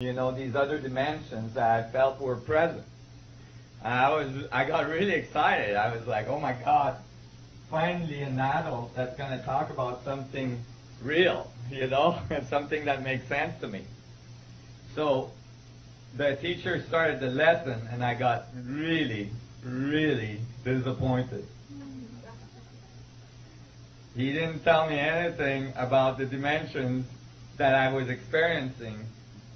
you know, these other dimensions that I felt were present. And I got really excited. I was like, oh my God, finally an adult that's going to talk about something real, you know, and something that makes sense to me. So the teacher started the lesson and I got really, really disappointed. He didn't tell me anything about the dimensions that I was experiencing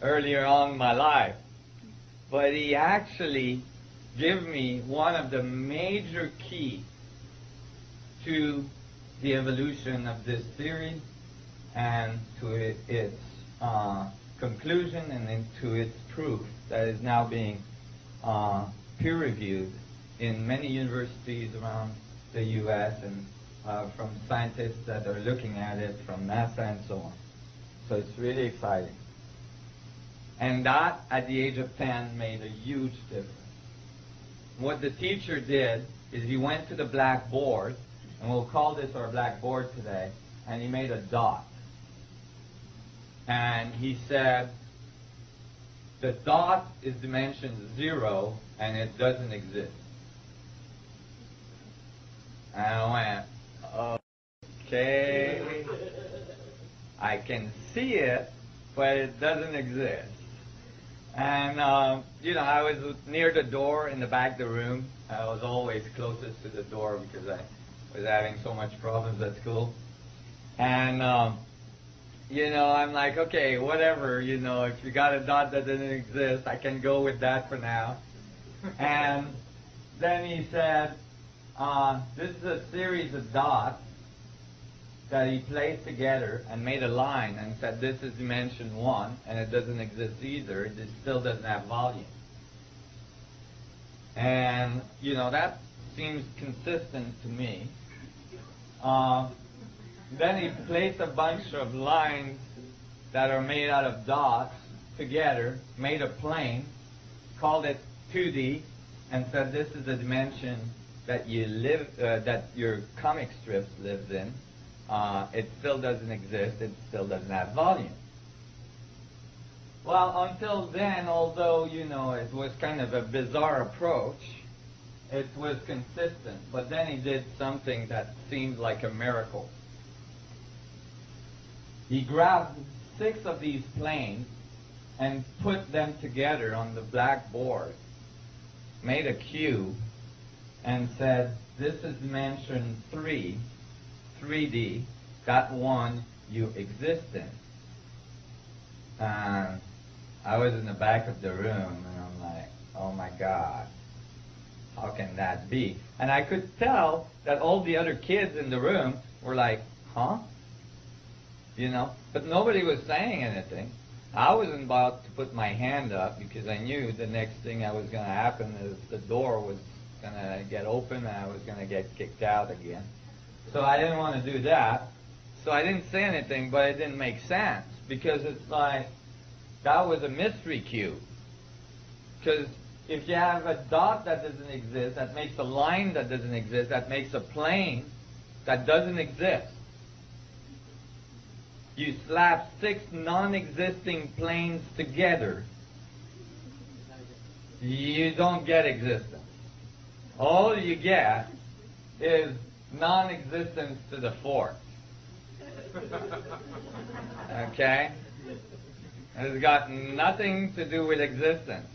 earlier on in my life. But he actually gave me one of the major keys to the evolution of this theory and to its conclusion and into its proof that is now being peer-reviewed in many universities around the US and from scientists that are looking at it, from NASA and so on. So it's really exciting. And that, at the age of 10, made a huge difference. What the teacher did is he went to the blackboard, and we'll call this our blackboard today, and he made a dot. And he said, the dot is dimension 0, and it doesn't exist. And I went, okay, I can see it, but it doesn't exist. And, you know, I was near the door in the back of the room. I was always closest to the door because I was having so much problems at school. And, you know, I'm like, okay, whatever, you know, if you got a dot that doesn't exist, I can go with that for now. And then he said, this is a series of dots that he placed together and made a line and said this is dimension 1 and it doesn't exist either, it still doesn't have volume. And, you know, that seems consistent to me. Then he placed a bunch of lines that are made out of dots together, made a plane, called it 2D, and said this is the dimension that you live, that your comic strips lives in. It still doesn't exist, it still doesn't have volume. Well, until then, although, you know, it was kind of a bizarre approach, it was consistent, but then he did something that seemed like a miracle. He grabbed 6 of these planes and put them together on the blackboard, made a cube, and said, this is dimension 3, 3D, that one you exist in. And I was in the back of the room and I'm like, oh my God, how can that be? And I could tell that all the other kids in the room were like, huh? You know, but nobody was saying anything. I wasn't about to put my hand up because I knew the next thing that was going to happen is the door was going to get open and I was going to get kicked out again. So I didn't want to do that. So I didn't say anything, but it didn't make sense because it's like, that was a mystery cube. Because if you have a dot that doesn't exist, that makes a line that doesn't exist, that makes a plane that doesn't exist. You slap 6 non-existing planes together, you don't get existence. All you get is non-existence to the fourth. Okay? It's got nothing to do with existence.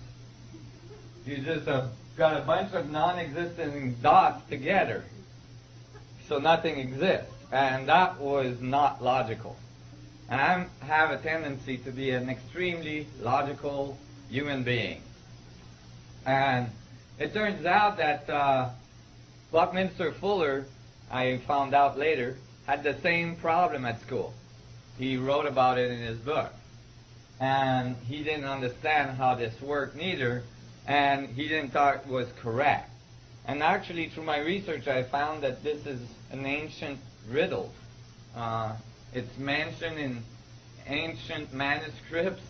You just have got a bunch of non-existent dots together. So nothing exists. And that was not logical. And I have a tendency to be an extremely logical human being. And it turns out that Buckminster Fuller, I found out later, had the same problem at school. He wrote about it in his book. And he didn't understand how this worked neither, and he didn't thought it was correct. And actually, through my research, I found that this is an ancient riddle. It's mentioned in ancient manuscripts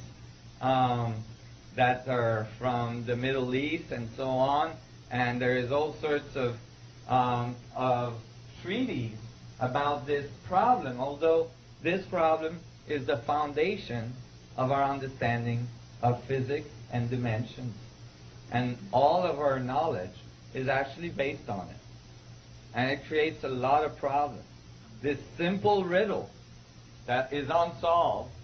that are from the Middle East and so on. And there is all sorts of treaties about this problem, although this problem is the foundation of our understanding of physics and dimensions. And all of our knowledge is actually based on it. And it creates a lot of problems. This simple riddle that is unsolved